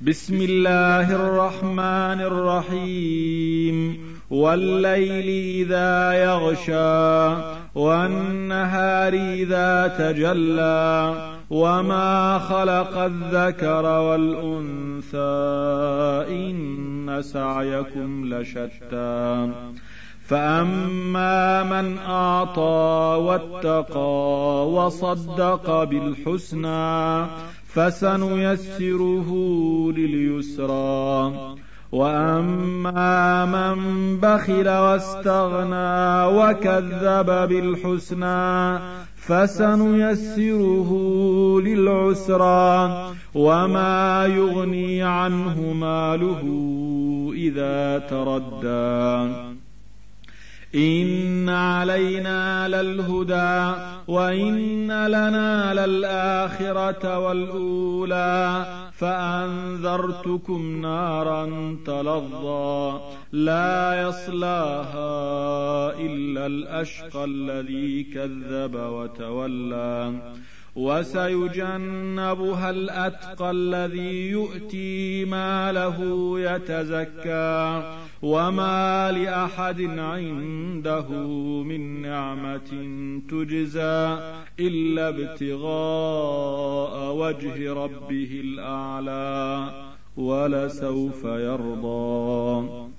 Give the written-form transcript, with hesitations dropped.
بسم الله الرحمن الرحيم والليل إذا يغشى والنهار إذا تجلى وما خلق الذكر والأنثى إن سعيكم لشتى فأما من أعطى واتقى وصدق بالحسنى فسنيسره لليسرى وأما من بخل واستغنى وكذب بالحسنى فسنيسره للعسرى وما يغني عنه ماله إذا تردى إن علينا للهدى وإن لنا للآخرة والأولى فأنذرتكم نارا تلظى لا يصلاها إلا الأشقى الذي كذب وتولى وسيجنبها الأتقى الذي يؤتي ماله يتزكى وما لأحد عنده من نعمة تجزى إلا ابتغاء وجه ربه الأعلى ولسوف يرضى.